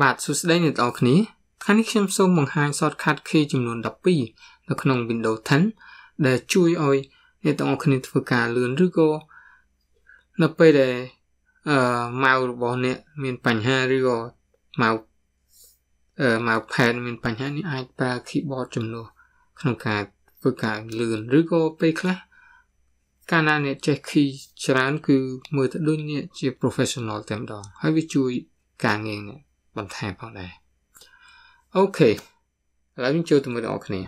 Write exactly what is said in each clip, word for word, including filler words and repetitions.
บาทสุดได้ในตอนนี้คันนี้เชื่อมโซ่บาง shortcut key จำนวนดับบี้และขนม Windows เทน ได้ช่วยเอาในตอนนี้ฝึกการเรียนรู้ก็ในไปได้เอ่อเมาส์บอลเนี่ยมีปัญหาหรือก็เมาส์เอ่อเมาส์แพดมีปัญหานี่ไอแปลคีย์บอร์ดจำนวนขณะการฝึกการเรียนรู้ก็ไปคละการนั้นเนี่ยจะ professional เต็มดอกให้วิจัยการเงินเนี่ย โอเคแล้วนี่ចូលទៅមើលអ្នកនរគ្នា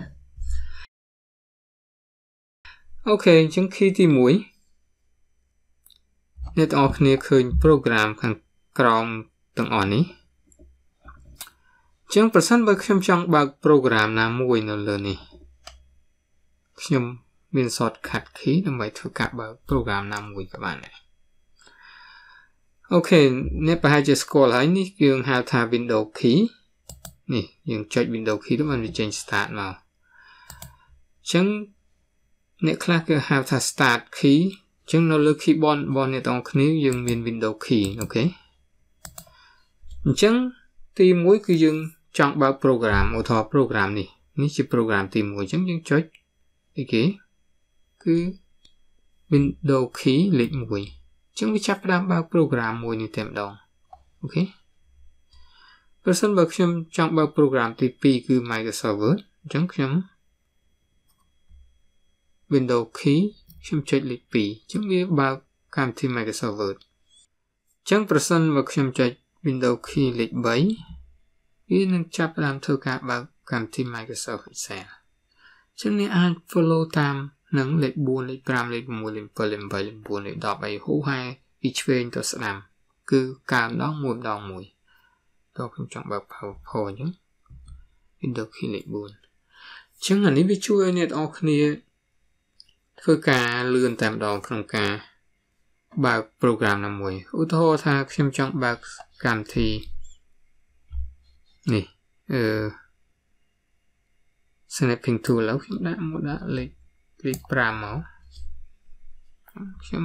โอเคเนี่ยไปให้จะสกอลហើយនេះយើងហៅថា Windows Key នេះយើងចុច Windows Key ទៅបានវាចេញ Start មកអញ្ចឹងអ្នកខ្លះគេហៅថា Start Key អញ្ចឹងនៅលើ Keyboard របស់អ្នកទាំងអស់គ្នាយើងមាន Windows Key អូខេ អញ្ចឹងទីមួយគឺយើងចង់បើក program ឧទាហរណ៍ program នេះនេះជា program ទីមួយ អញ្ចឹងយើងចុច អីគេ គឺ Windows Key លេខ 1 ចឹងវាចាប់ផ្ដើមបើកប្រូក្រាមមួយនេះតែម្ដងអូខេបើសិនបើខ្ញុំចង់បើកប្រូក្រាមទី 2 គឺ Microsoft Word ចឹងខ្ញុំ Windows Key ខ្ញុំចុចលេខ 2 ចឹងវាបើកកម្មវិធី Microsoft Word ចឹងប្រសិនបើខ្ញុំចុច Windows Key លេខ 3 វានឹងចាប់ផ្ដើមធ្វើការបើកកម្មវិធី Microsoft Excel ចឹងនេះអាច follow តាម នឹងលេខ 4 លេខ 5 លេខ 6 លេខ 7 លេខ 8 លេខ 9 លេខ 10 អីហូហែពីឆ្វេងទៅស្ដាំគឺការម្ដងមួយម្ដងមួយតោះខ្ញុំចង់បើក PowerPoint អញ្ចឹង Windows Key លេខ 4 អញ្ចឹងអានេះវាជួយអ្នកនរគ្នាធ្វើការលឿនតែម្ដងក្នុងការបើក program ណាមួយឧទាហរណ៍ថាខ្ញុំចង់បើកកម្មវិធីនេះអឺ Snapping Tool ឥឡូវខ្ញុំដាក់មកដាក់លេខ លេខ 5មកខ្ញុំ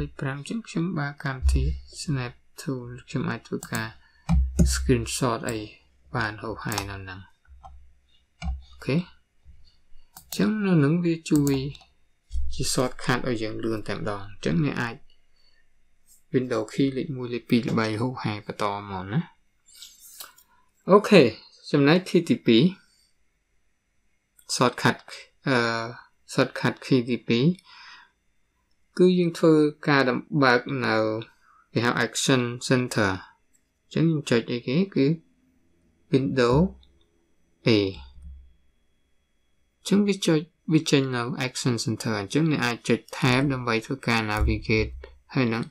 លេខ 5 ចឹងខ្ញុំបើកកម្មវិធី Snap Tool ខ្ញុំអាចធ្វើការ screenshot អីបានហូរហែនៅហ្នឹងអូខេចឹងនៅនឹងវាជួយជា shortcut ឲ្យយើងលឿនតែម្ដងចឹងអ្នកអាច Windows Key លេខ 1 លេខ 2 លេខ 3 ហូរហែបន្តមកណាអូខេចំណែក Key ទី 2 shortcut អឺ shortcut key ទី 2 គឺយើងធ្វើការដំបើកនៅគេហៅ action center អញ្ចឹងយើងចុចអីគេគឺ Windows A អញ្ចឹងវាចុចវាចេញនៅ action center អញ្ចឹងអ្នកអាចចុច tab ដើម្បីធ្វើការ navigate ហើយនឹង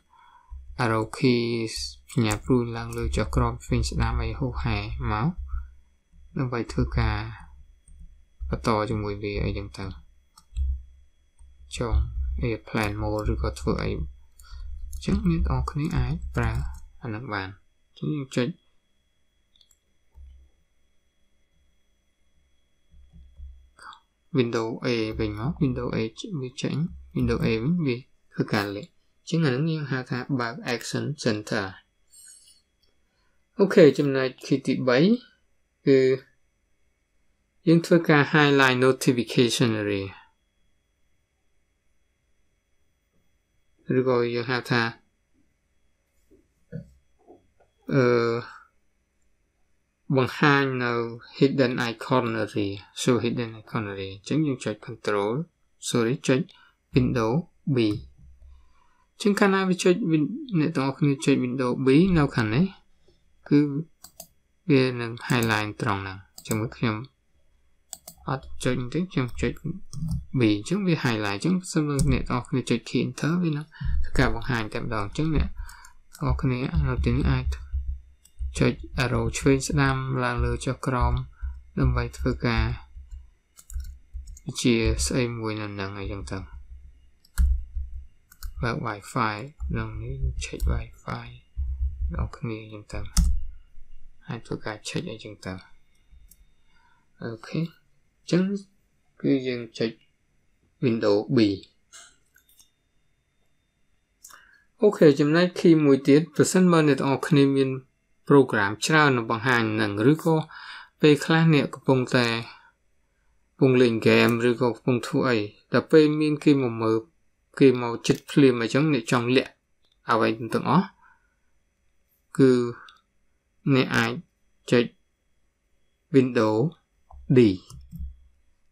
arrow keys ផ្ញើព្រួយឡើងលើចុះក្រោមស្វែងស្ដាំអីហូហែមកដើម្បីធ្វើការបន្តជាមួយវាអីចឹងទៅ ចុងអី plan mode ឬក៏ធ្វើអីអញ្ចឹងអ្នកនរគ្នាអាចប្រើអានឹងបានអញ្ចឹងយើងចុច Windows A វិញមក Windows A វាចេញ Windows A វិញវាធ្វើការលេខអញ្ចឹងអានឹងយើងហៅថាបើក action center អូខេចំណែក key ទី 3 គឺយើងធ្វើការ highlight notification area ឬក៏យើងហៅថាអឺបង្ហាញនៅ hidden icon ឬ show hidden icon ឬអញ្ចឹងយើងចុច control sorry ចុច Windows B អញ្ចឹងកាលណាវាចុច អ្នកទាំងអស់គ្នាចុច Windows B នៅខាងនេះគឺវានឹង highlight ត្រង់ហ្នឹងអញ្ចឹងខ្ញុំអត់ចុចទេខ្ញុំចុច B អញ្ចឹងវា highlight អញ្ចឹងបើអ្នកទាំងអស់គ្នាចុច key enter វានឹងធ្វើការបង្ហាញតែម្ដងអញ្ចឹងអ្នកទាំងអស់គ្នាអាចចុច arrow ឆ្វេងស្ដាំឡើងលើចុះក្រោមដើម្បីធ្វើការជាស្អីមួយនៅនឹងអីចឹងទៅបើក Wi-Fi នឹងនេះcheck Wi-Fi អ្នកទាំងអស់គ្នាអញ្ចឹងទៅអាចធ្វើការ check អីចឹងទៅអូខេ អញ្ចឹងគឺយើងចុច Windows B អូខេចំណែក key មួយទៀតប្រសិនបើអ្នកទាំងអស់គ្នាមាន program trao bằng hành nâng rưu có bê khá nẹ của bông tè bông lệnh game rưu có bông thu ấy đã bê miên kì màu mờ kì màu chất phê mà chẳng nẹ trong lẹ áo ấy tụng tụng ó cứ nẹ ai chạy Windows D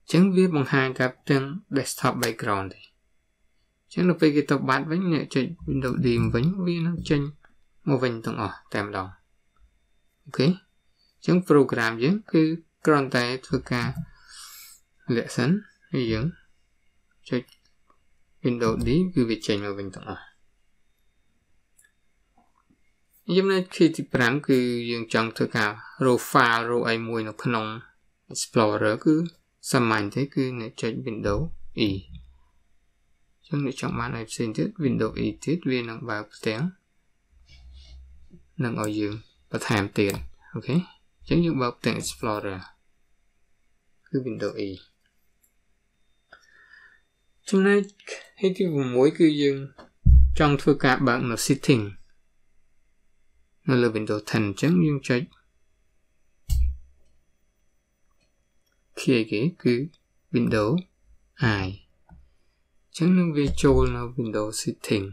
chẳng viết bằng hành gặp trên desktop background chẳng được bê kì tập bát với nẹ chạy Windows D vánh viên hấp chênh một vành tụng ở tạm đồng. Ok, chúng program giống cứ con tay thưa ca lệ sẵn hay giống cho Windows đi cứ việc chỉnh một vành tụng ở. Giống này khi thì bạn cứ dùng trong thưa ca row file row ai mùi nó không explorer cứ xem màn thấy cứ này chỉnh Windows E. Chúng này trong màn này xin thiết Windows E thiết viên nó vào tiếng nâng ở dương và thảm tiền. Ok, chẳng như bọc tên Explorer cứ Windows E chúng nay hay cái vùng mối cư dương trong thua cả bạn nó setting nó là Windows thành chẳng dương chơi khi cái cứ Windows ai chẳng nâng về chỗ nó Windows setting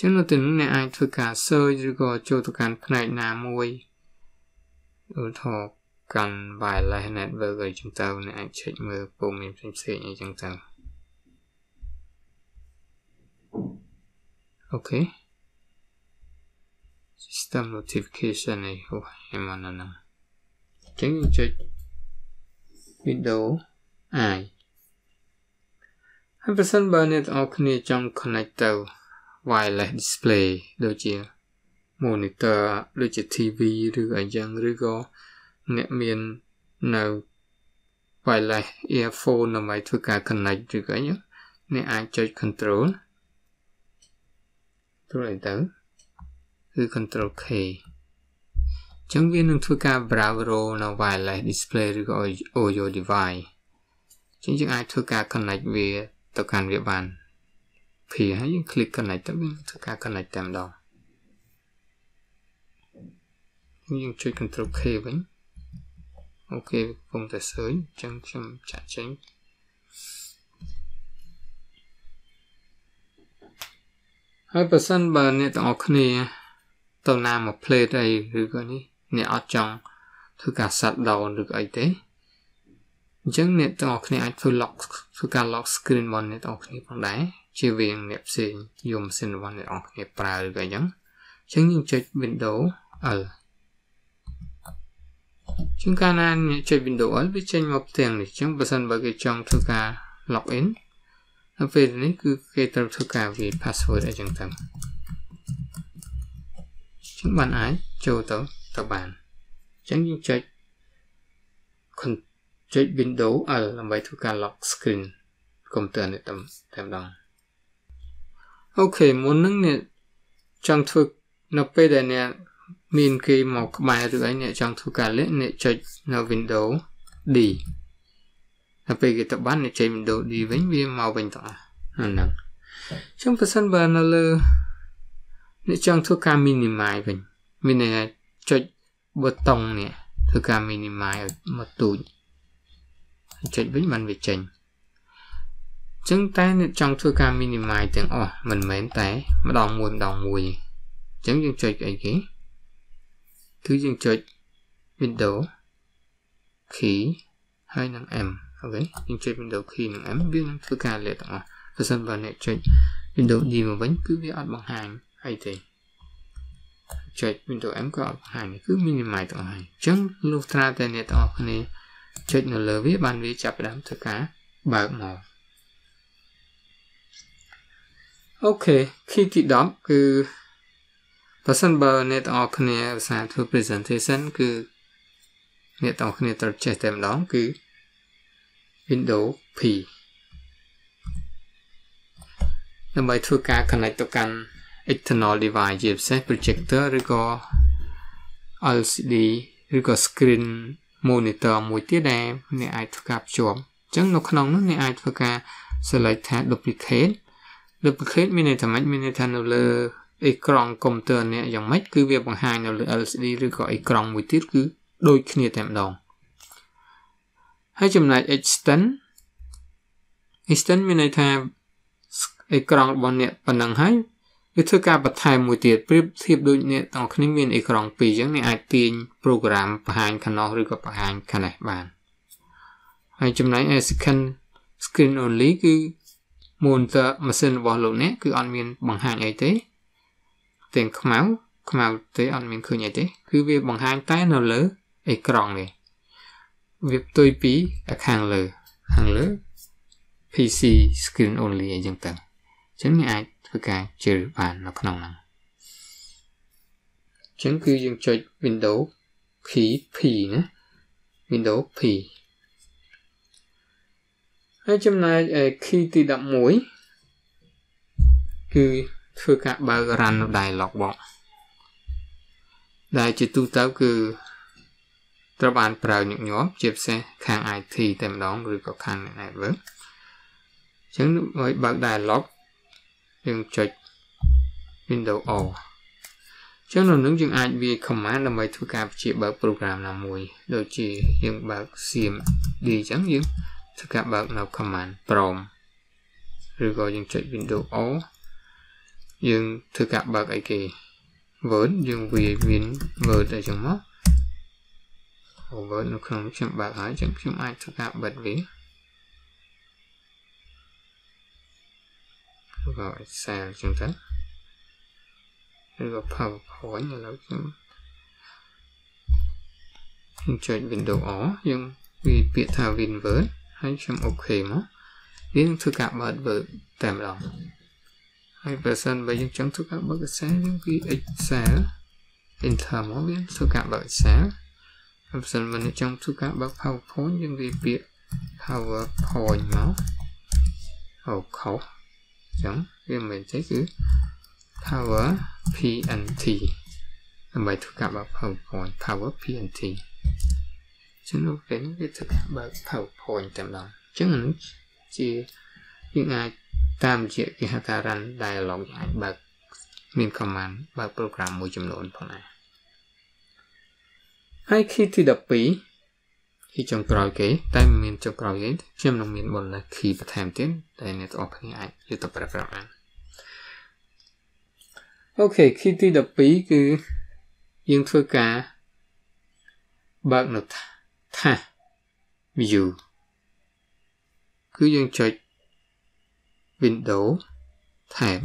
chúng nó từ này ai thưa cả sơ rồi có cho tôi cần này là môi đối thọ cần vài lại nét vừa gửi chúng ta này ai chạy mưa cùng mình xem xét như chúng ta. Ok system notification này không em mà nó nằm tránh chạy Windows ai hai person bên này ở kia trong connector wireless display đối chiếu monitor đối chiếu ti vi rồi ảnh chăng rồi có nét miền nào wireless earphone nó máy thưa cả connect rồi cái nhá nét ai chơi control tôi lại tới cứ control K chẳng viên nó thưa cả browser nó wireless display rồi có audio device chính chứ ai thưa cả connect về tập cần việc bàn thì hãy click connect tất cả connect tạm đó nhưng chơi control K vẫn ok vùng tài xới chẳng chăm chả tránh hai person bà nè tổng ọc nè tổng nam một play đây rồi gọi nè nè ở trong thứ cả sạch đầu được ấy thế chẳng nè tổng ọc nè thử lock thứ cả lock screen bọn nè tổng ọc nè bằng đáy chỉ viên nẹp xin dùng xin văn để ọc nẹp ra được cái nhắn chẳng những chơi Windows L chúng ta nên chơi Windows L với tranh mọc tiền để chúng ta sân bởi cái trong thư ca login về đến cứ kê tao thư ca vì password ở trong tầng chúng bạn ái châu tớ tập bàn chẳng những chơi còn chơi Windows L là bài thư ca log screen công tường để tầm tầm đồng. Ok, muốn nâng nè trong thuộc nó bây giờ nè mình khi một bài rưỡi nè trong thuộc cả lễ nè chơi nó Windows đi nó bây giờ tập bán nè chơi Windows đi với viên màu bình tỏa nâng nâng trong phần sân bà nó lơ nè trong thuộc cả minimize bình mình nè chơi bột tông nè thuộc cả minimize ở một tùi chơi với bàn về chành chúng ta trong thưa ca minimize tiếng ồ mình mến té mà đòn mùi đòn mùi chẳng dừng chơi cái gì thứ dừng chơi Windows khí hai năng em ok dừng chơi Windows khí năng em biết năng thưa ca lệ tặng và sân vào này chơi Windows gì mà vẫn cứ biết bằng hàng hay thế chơi Windows em có bằng hàng cứ minimize tặng hàng chẳng lúc ra tên này tặng này chơi nó lỡ viết bàn viết chạp đám thưa cá bạc màu. Ok, khi thì đó cứ và sân bờ nét ở khne sản thưa presentation cứ nét ở khne tập trẻ tầm đó cứ Windows P là bài thưa cả connect tập căn external device chipset projector rồi có lờ xê đê rồi có screen monitor mùi tiết này nè ai thưa cả chuộng chẳng nó không nó nè ai thưa cả select duplicate หรือประเภทมีในสมัยมีในทันเราเลย ไอ้กล่องคอมเตอร์เนี่ยอย่างไม่คือเวียบบางไฮเราเลือก แอล ซี ดี หรือก็ไอ้กล่องมือถือคือโดยขนาดแต่ละดองให้จำนาย extend extend มีในทางไอ้กล่องบนเนี่ยปนังให้วิธีการปัดไทยมือถือเปรียบเทียบโดยเนี่ยต่อขนาดมีไอ้กล่องปีอย่างนี้ไอตีนโปรแกรมผ่านขนมหรือก็ผ่านขนาดบางให้จำนาย scan screen only คือมูลแต่มาเซ็นบอลลูนเนี่ยคืออันมีบางไฮไอเต้เต็งขมาวขมาวเตะอันมันคือไงเตะคือเว็บบางห้างใต้เราเลือกไอ้กรองเลยเว็บตัวปีกับห้างเลือกห้างเลือก พี ซี screen only อย่างต่างๆฉันไม่อาจประกาศเจอผ่านเราขนมนั้นฉันคือยังจอย Windows ผีผีนะ Windows ผีให้จำนายไอ้คีย์ติดดับมวยคือคือการบารันได้หลอกบอกได้จิตตุเต้าคือตระบานเปล่าหยกหยอบเจ็บเส้นคางไอทีเต็มร้องหรือกับคางไหนเวิร์กฉันไว้บาร์ได้หลอกจึงจด Windows O ฉันหนึ่งจึงไอวีคอมมานด์ทำไว้ทุกการจีบาร์โปรแกรมนำมวยโดยจียังบาร์เสียมดีจังยังทุกการบาร์เราคอมมานด์ปลอมหรือก็ยังจด Windows O dương thưa các bạn ấy kì vớn dương vì viên vớt ở trong mắt vớn nó không chẳng bạn ấy chẳng chúng ai thưa các bạn ví gọi sao chúng ta rồi phở phở như là chúng chơi bình đầu ó nhưng vì bị thảo viên vớt hay chẳng ok mất nhưng thưa các bạn vớt tạm lòng hai person bây giờ chúng tôi các bạn sáng những cái ít sáng in thờ món biến tôi các bạn sáng person mình trong tôi các bạn PowerPoint những cái việc PowerPoint nó hậu khẩu chẳng riêng mình thấy cứ Power พี เอ็น ที làm bài tôi các bạn PowerPoint Power พี เอ็น ที chúng nó đến cái thực bạn PowerPoint tạm lòng chẳng hạn chỉ những aiตามเจตนาการรันได้หลอกอย่างแบบมีคำมันแบบโปรแกรมมือจำนวนพอนะให้คิดที่ดับปีที่จงกรอยเก๋แต่มีจงกรอยเก๋จำนวนมีบนและขีดประแทนติ้นแต่ในตัวพันธุ์ไอยุตประประมาณโอเคคิดที่ดับปีคือยังเท่ากับแบบหนึ่งท่าอยู่คือยังจดWindows Tab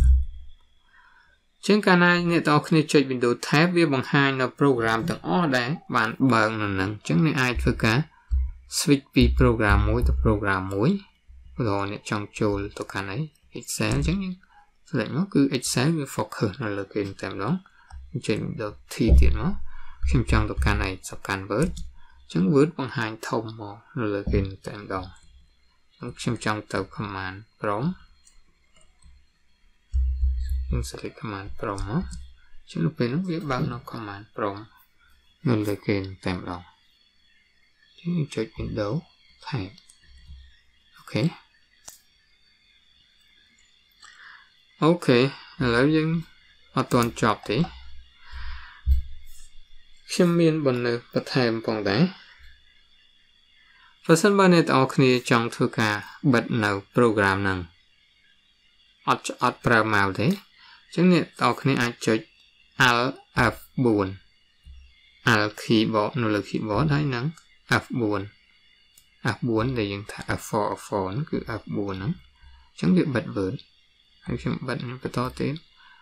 เช่นกันนั้นเนี่ยตอนคุณจด Windows Tab เว็บบางไฮน์เราโปรแกรมต่างอ้อได้บางบางนั่นนั่นเช่นในไอคือการ switch ไปโปรแกรมม้วนต่อโปรแกรมม้วนเราเนี่ยจังโจลตัวการไหน Excel เช่นนี้แสดงว่าคือ Excel มี focus นั่นเลยคือแต่ละจด Windows ที่เดียวเข้มจังตัวการไหนสับการ Word เช่น Word บางไฮน์ทอมมองนั่นเลยคือแต่ละเข้มจังตัว command พร้อมchúng sẽ lấy command prompt chứ lúc này nó viết bằng nó command prompt nên là kênh tạm lòng chúng chơi chiến đấu thẳng ok ok lấy những hoạt toàn chọc tí khi mình bằng nơi bật thèm phòng đáy và sân ba này tạo khi trong thư cả bật nào program năng ọt ọt prao màu thế chúng này tao khi ai chơi al f buồn al khi bỏ nỗ lực khi bỏ đấy nắng f buồn f buồn để dùng thả f for for nó cứ f buồn nắng chúng bị bật vỡ hay chúng bật nó bị to thế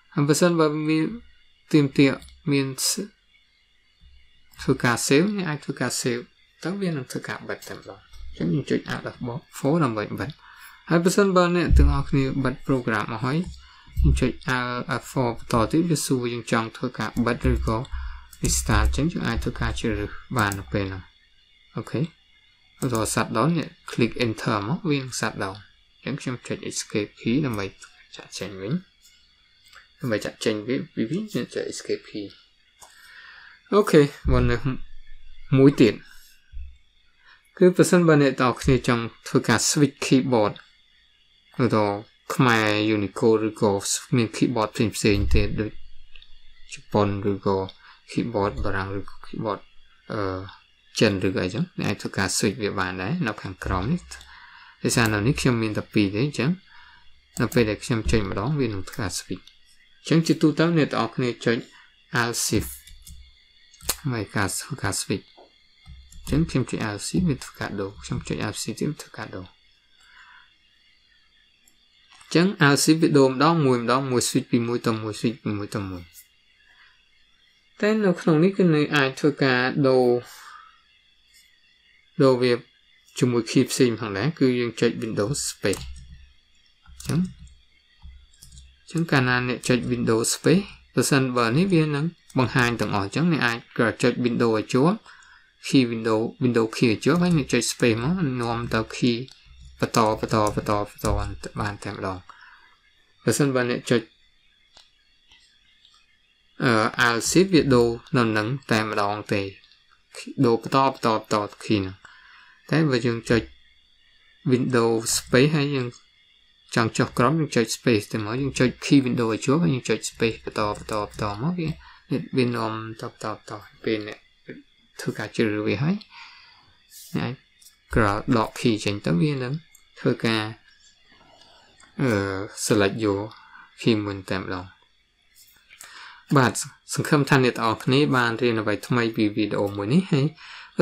anh vừa sân vào mình tìm tiệm mình thưa cả xíu như ai thưa cả xíu tất nhiên là thưa cả bật tạm rồi chúng mình chơi al f phố làm vậy vậy hai person ba này từng học như bật program mà hỏi chơi alpha tỏ tiếp với su dùng trong thưa cả bật rồi có start tránh cho ai thưa cả chơi bàn được về nào ok rồi sạt đó này click enter móc viên sạt đầu tránh trong chơi escape key là mày chặn trên với mày chặn trên với ví ví nên chơi escape key ok còn mũi tiền cứ person ba này tỏ như trong thưa cả switch keyboard rồi đó ขมายยูนิโคหรือก็มีคีย์บอร์ดพิมพ์เสียงเต็มโดย Jepon Google keyboard barang keyboard chân được cái chứ, này tất cả suy về bàn đấy, nó càng còng nít, thế sao nó nít xem mình tập pì đấy chứ, nó phải để xem chơi mà đóng viên tất cả suy, chẳng chỉ tu tao này tao này chơi alsif, mày cả cả suy, chẳng xem chơi alsif với tất cả đồ, xem chơi alsif với tất cả đồ, chẳng alsif với đồ đó mùi đó mùi suy pì mùi tầm mùi suy mùi tầm mùi, thế nó không nít cái này ai tất cả đồ đồ việc chung một khi xem hàng lẽ cứ dùng chạy Windows Space chẳng chẳng cả là này chạy Windows Space và sân bờ nếp viên nắng bằng hai tầng ở chẳng này ai cả chạy Windows ở chỗ khi Windows Windows khi ở chỗ với này chạy Space nó nôm tao khi và to và to và to và to bàn tạm đòn và sân bờ này chạy ở ao ship việt đồ nằm nắng tạm đòn tề đồ to to to khi nào thế vừa dùng chơi Windows Space hay dùng chẳng cho Chrome dùng chơi Space thì mới dùng chơi khi Windows ở trước hay dùng chơi Space to to to mất cái nên bên nôm to to to bên này thưa cả chữ về hết này cả đọc khi chỉnh tấm viên lắm thưa cả ở select vô khi mình tạm lòng bạnสังคมท่านเน็ตออกนี้บานเรียนเอาไว้ทำไมวิดีโอมือนี้ให้แล้